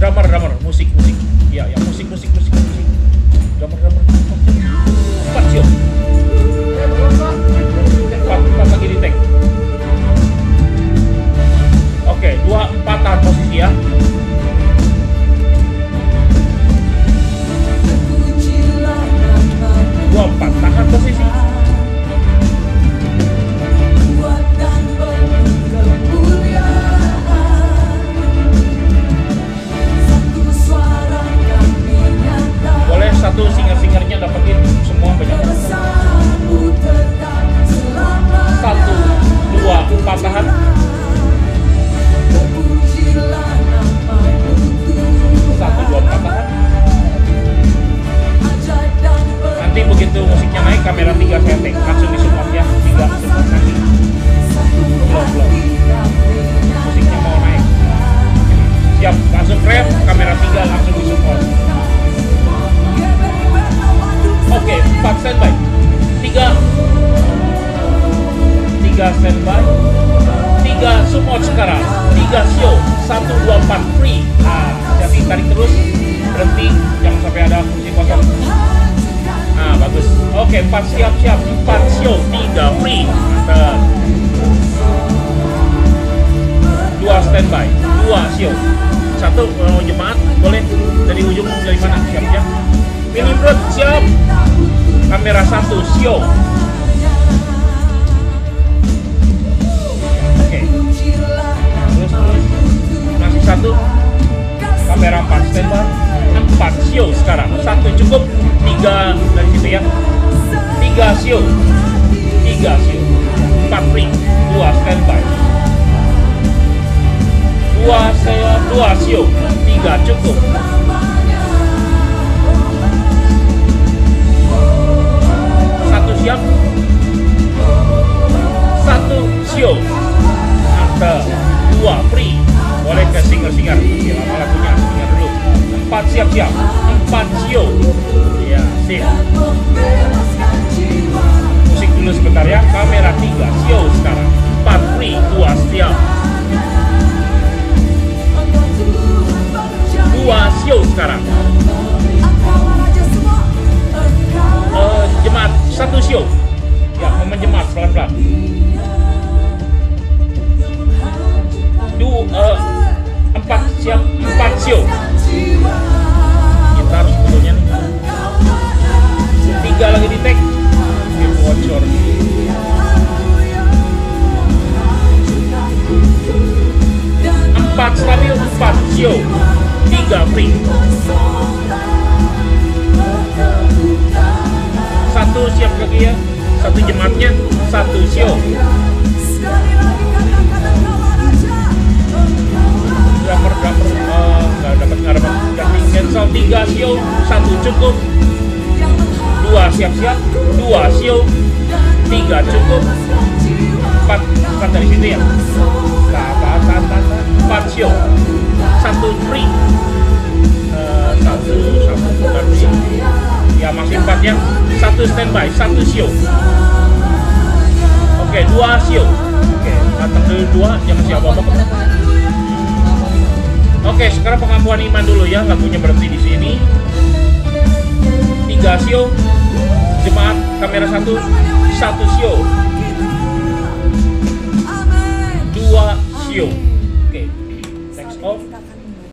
drummer, musik. Iya, ya musik. Drummer. Empat sih. Empat lagi di tag. Oke, 2-4-an posisi ya. Tahan posisi. Boleh satu singer-singernya dapetin semua banyak. 1, 2, 4 tahan. Nanti begitu musiknya naik, kamera 3 saya take, langsung di support ya, 3 support nanti. Belum musiknya mau naik, siap, langsung grab, kamera 3 langsung di support. Oke, 4 standby, 3 standby, 3 support sekarang, 3 show, 1, 2, 4 free. Nah, jadi tarik terus, berhenti, jangan sampai ada musik kosong. Nah, bagus. Oke, 4 siap-siap. 4 show, 3 free. Mantap. 2 standby, 2 show. 1 jemaat, boleh dari ujung dari mana? Siap-siap. Mini broad siap. Kamera 1 show. Oke. Terus. Masih 1. Kamera 4 standby. 4 show sekarang. 1 cukup. 3 dari situ ya. 3 show 4 free, 2 standby, 2 show, 3 cukup. Satu siap, 1 show, ada 2 free. Boleh ke singer-singer lama lagunya, singer dulu. 4 siap-siap, 4 show. Ya, sip. Musik dulu sebentar ya. Kamera 3 show sekarang. 4 free, 2 siap. 2 show sekarang. Jemaat 1 show. Ya, momen jemaat pelan-pelan. 4 siap, 4 show. Kita harus betulnya nih. 3 lagi di tag. Oke, bocor. 4 stabil, 4 show, 3 free. 1 siap lagi ya. 1 jemaatnya, 1 show. Drummer nggak dapat ganti cancel. 3 show, 1 cukup. 2 siap-siap, 2 show, 3 cukup. 4 dari situ ya. 4 show, 1 free. 1 bukan free ya, masih 4 ya. 1 standby, 1 show. Oke, 2 show. Oke, datang dulu 2, jangan siapa-apa. Oke, sekarang pengakuan iman dulu ya, lagunya berhenti di sini. 3 show, jemaat, kamera 1, 1 show, 2 show.